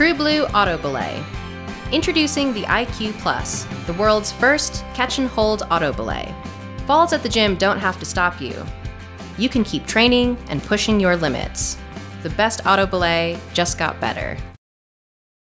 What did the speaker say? TrueBlue Auto Belay. Introducing the iQ+, the world's first catch-and-hold auto belay. Falls at the gym don't have to stop you. You can keep training and pushing your limits. The best auto belay just got better.